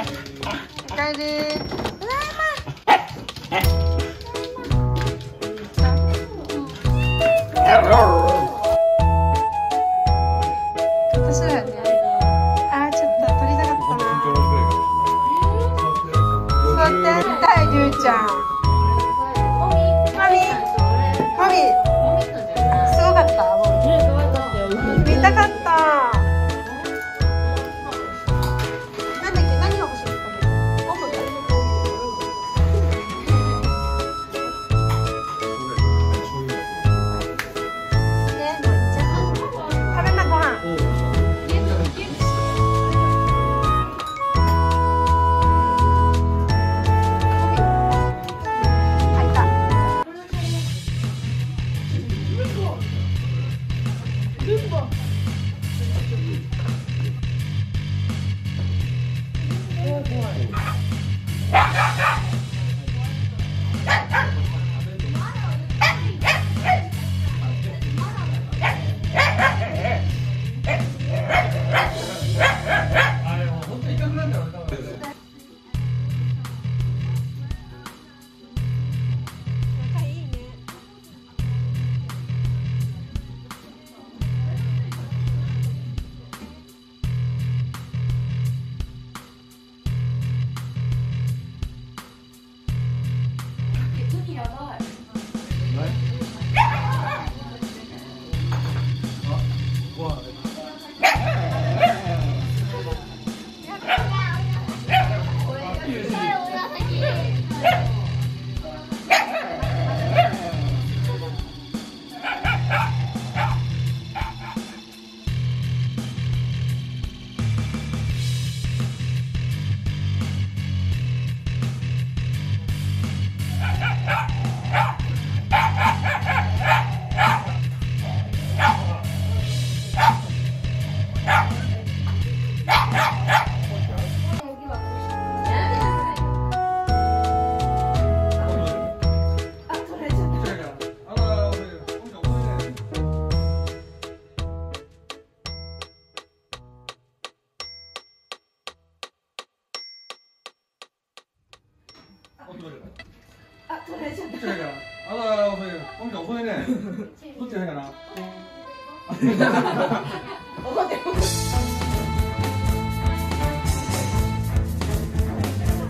おかえりー。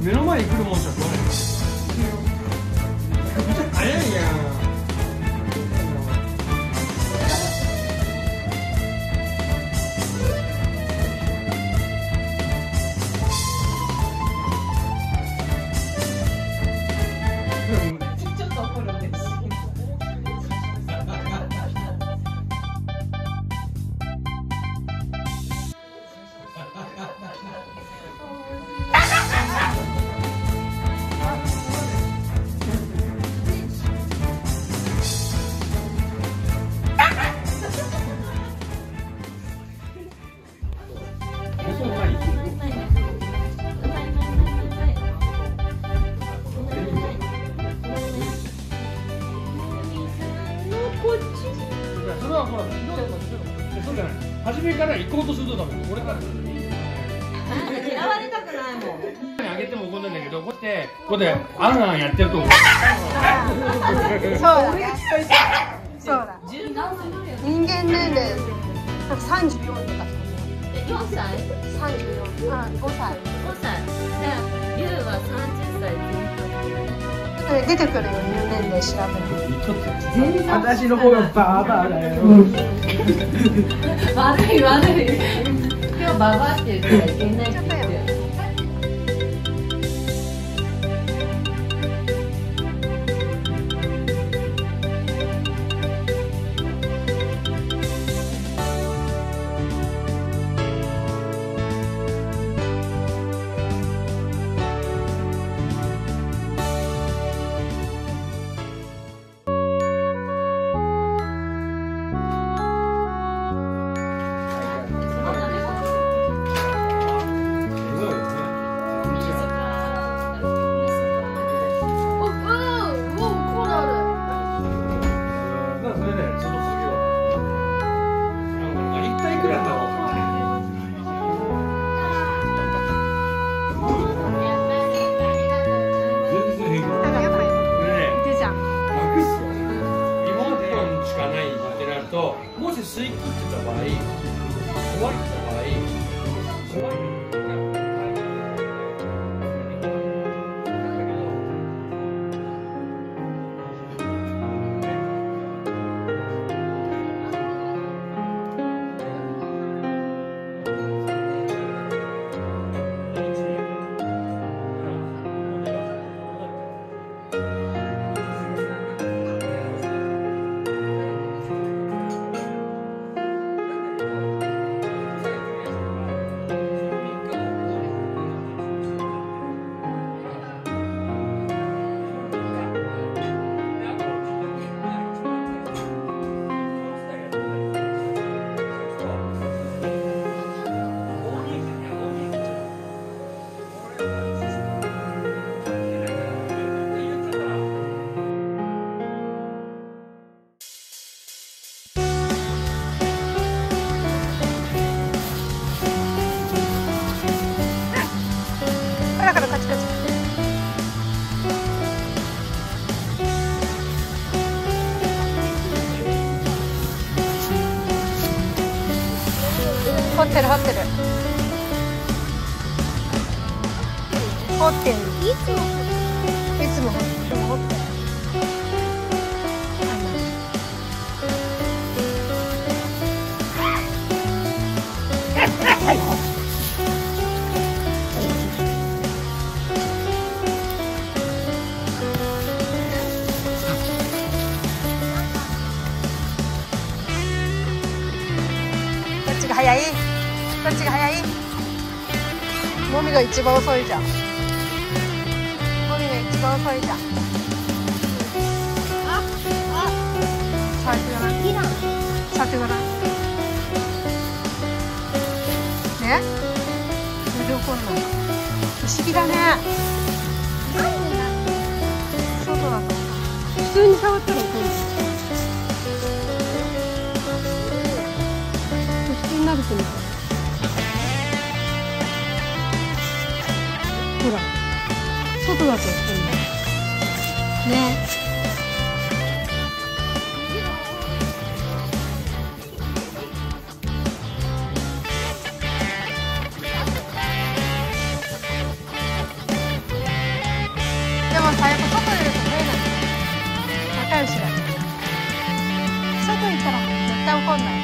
目の前に来るもんじゃ食わないから早いやん。初めから行こうとするとダメ。俺から嫌われたくないもん。あげても怒んないんだけど、こうやってここであんあんやってると思う。そうだね。そうだ。人間年齢34とか。4歳？34。5歳。5歳。じゃあゆうは30歳。出てくるよ入年齢調べる。私の方がバーバーだよ。悪い今日ババアって言ったらいけないって言って。もし吸い切ってた場合、壊れてた場合、怖い。掘ってる掘ってる掘ってる、いつも掘ってる、どっちが早い？どっちが早い？もみが一番遅いじゃん。もみが一番遅いじゃん。触ってごらん。触ってごらん。ね？それで怒んない。不思議だね。外だと普通に触ったら怒る。普通になると思う。ほら、外だと言ってんだよね。でも最後外出ると増えない。仲良しだ。外行ったら絶対怒んない。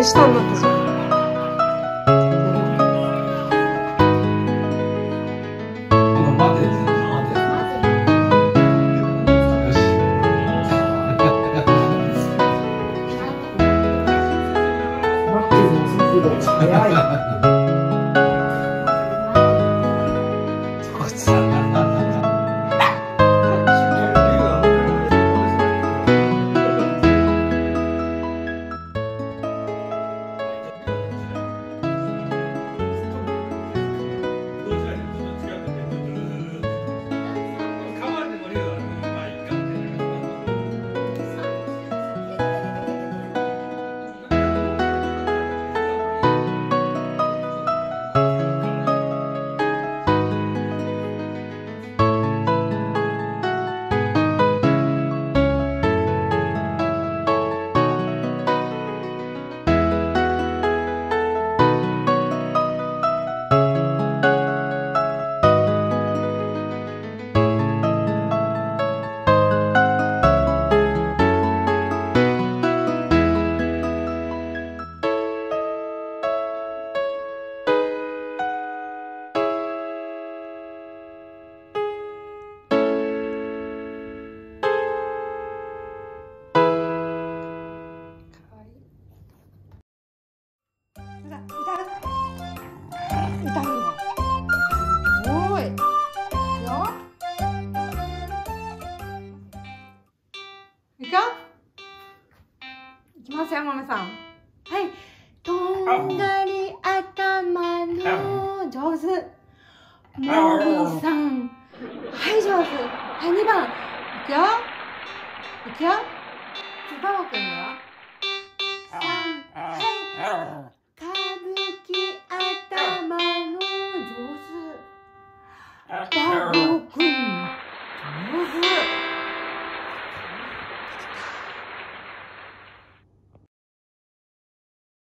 手したんだってさ。山根さん、はい、とんがり頭の上手、もぐさん、はい、上手、はい、2番、いくよいくよ、つばおくんは3、はい。